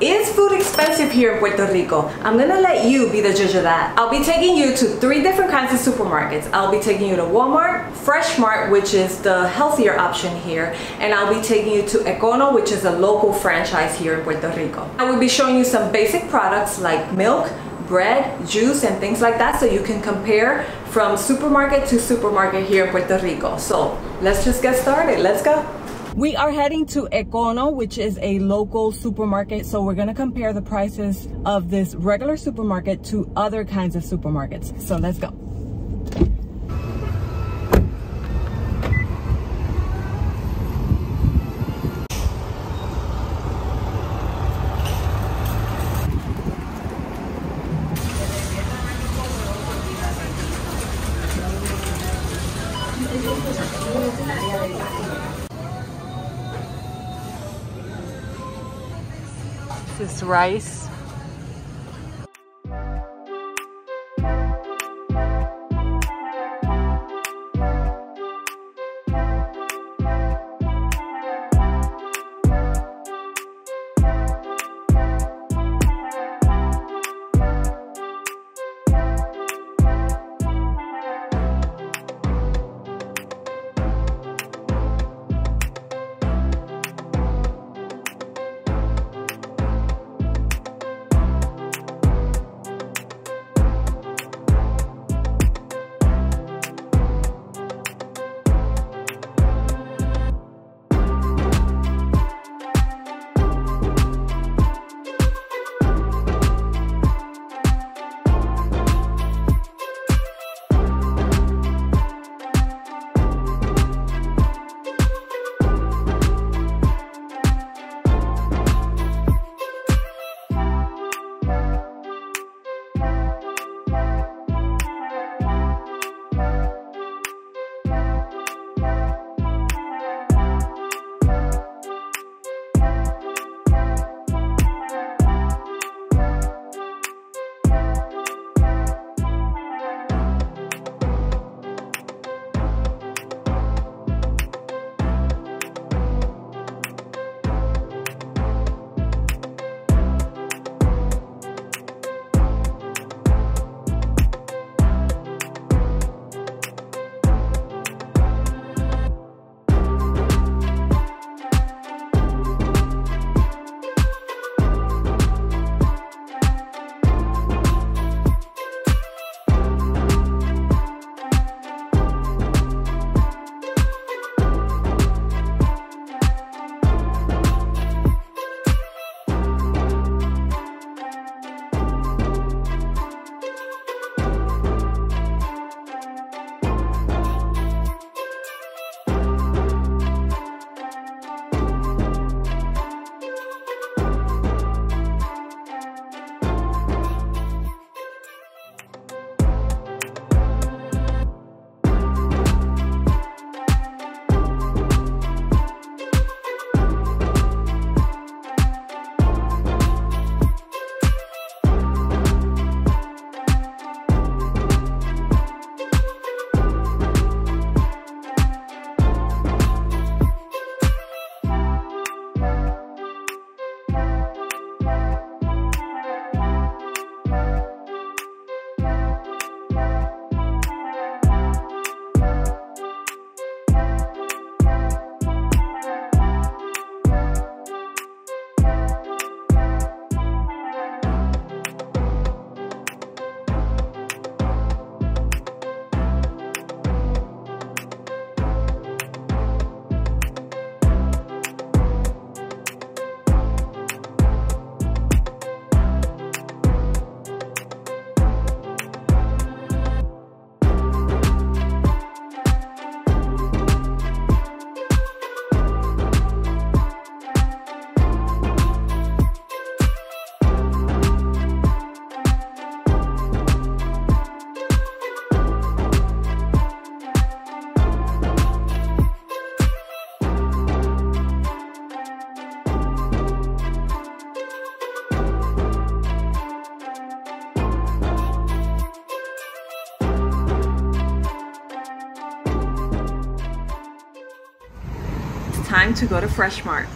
Is food expensive here in Puerto Rico? I'm gonna let you be the judge of that. I'll be taking you to 3 different kinds of supermarkets. I'll be taking you to Walmart, Freshmart, which is the healthier option here, and I'll be taking you to Econo, which is a local franchise here in Puerto Rico. I will be showing you some basic products like milk, bread, juice, and things like that, so you can compare from supermarket to supermarket here in Puerto Rico. So let's just get started, let's go. We are heading to Econo, which is a local supermarket, so we're gonna compare the prices of this regular supermarket to other kinds of supermarkets. So let's go. This is rice. Time to go to Freshmart.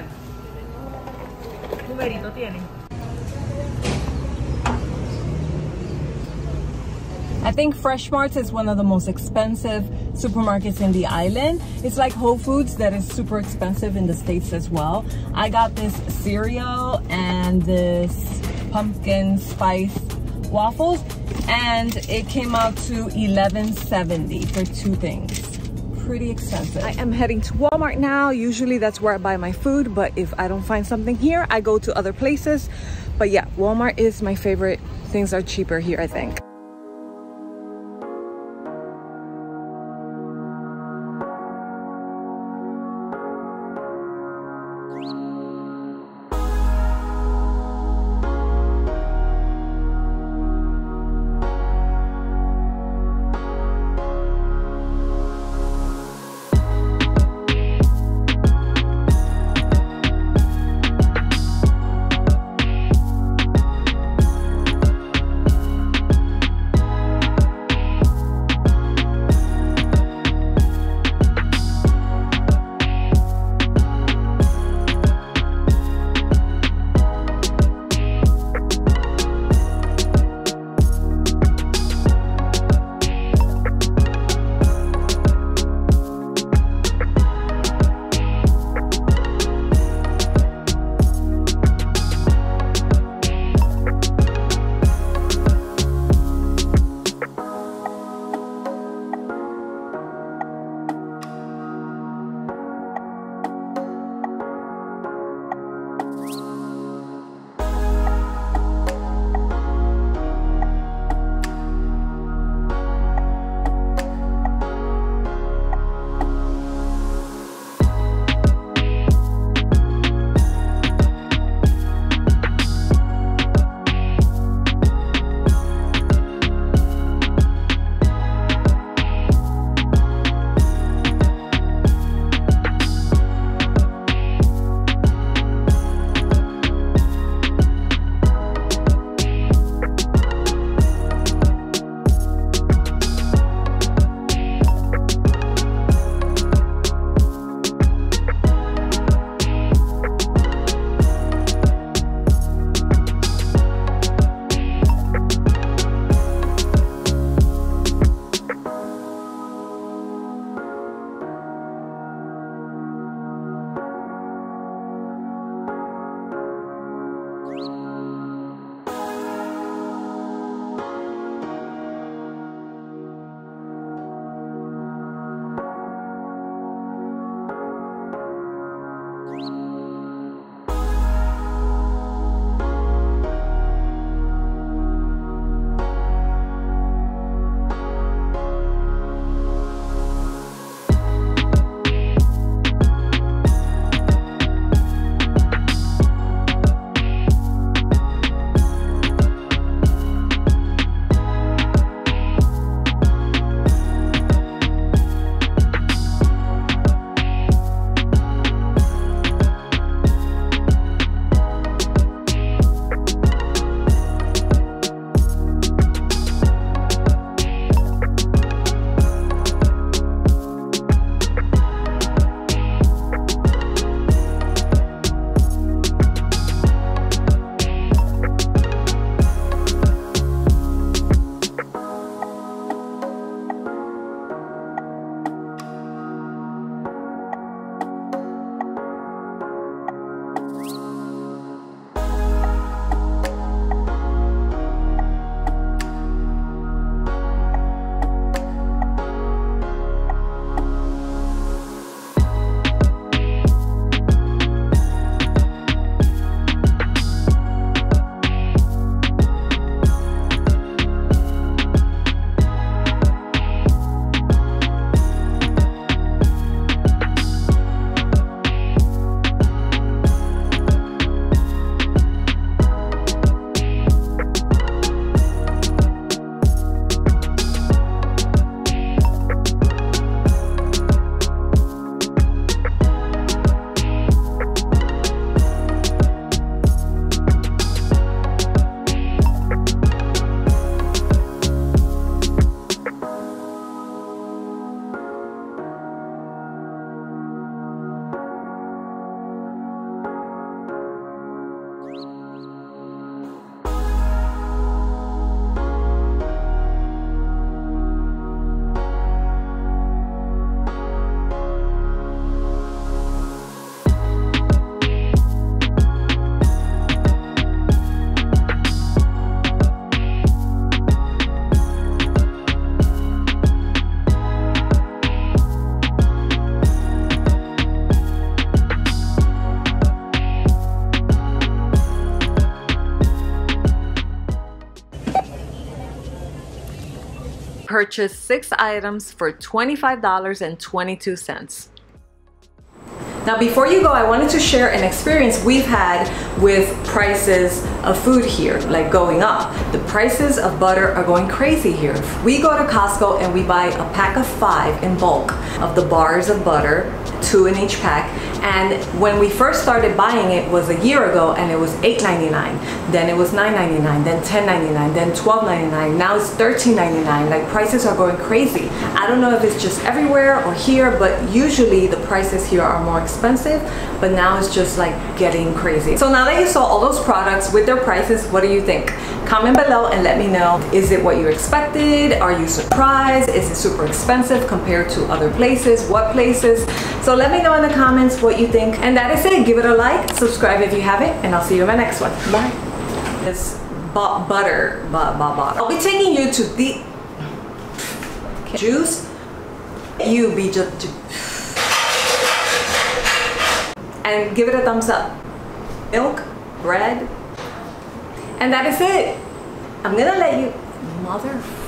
comer. Cuberito tiene. I think Freshmart is one of the most expensive supermarkets in the island. It's like Whole Foods that is super expensive in the States as well. I got this cereal and this pumpkin spice waffles, and it came out to $11.70 for two things. Pretty expensive. I am heading to Walmart now. Usually that's where I buy my food, but if I don't find something here, I go to other places. But yeah, Walmart is my favorite. Things are cheaper here, I think. purchased 6 items for $25.22. Now before you go, I wanted to share an experience we've had with prices of food here, like going up. The prices of butter are going crazy here. We go to Costco and we buy a pack of 5 in bulk of the bars of butter, 2 in each pack. And when we first started buying it was a year ago, and it was $8.99, then it was $9.99, then $10.99, then $12.99, now it's $13.99. Like, prices are going crazy. I don't know if it's just everywhere or here, but usually the prices here are more expensive, but now it's just like getting crazy. So now that you saw all those products with their prices, what do you think? Comment below and let me know. Is it what you expected? Are you surprised? Is it super expensive compared to other places? What places? So let me know in the comments what you think. And that is it. Give it a like, subscribe if you haven't, and I'll see you in my next one. Bye. This butter, I'll be taking you to the juice. You be just, and give it a thumbs up. Milk, bread, and that is it. I'm gonna let you, mother.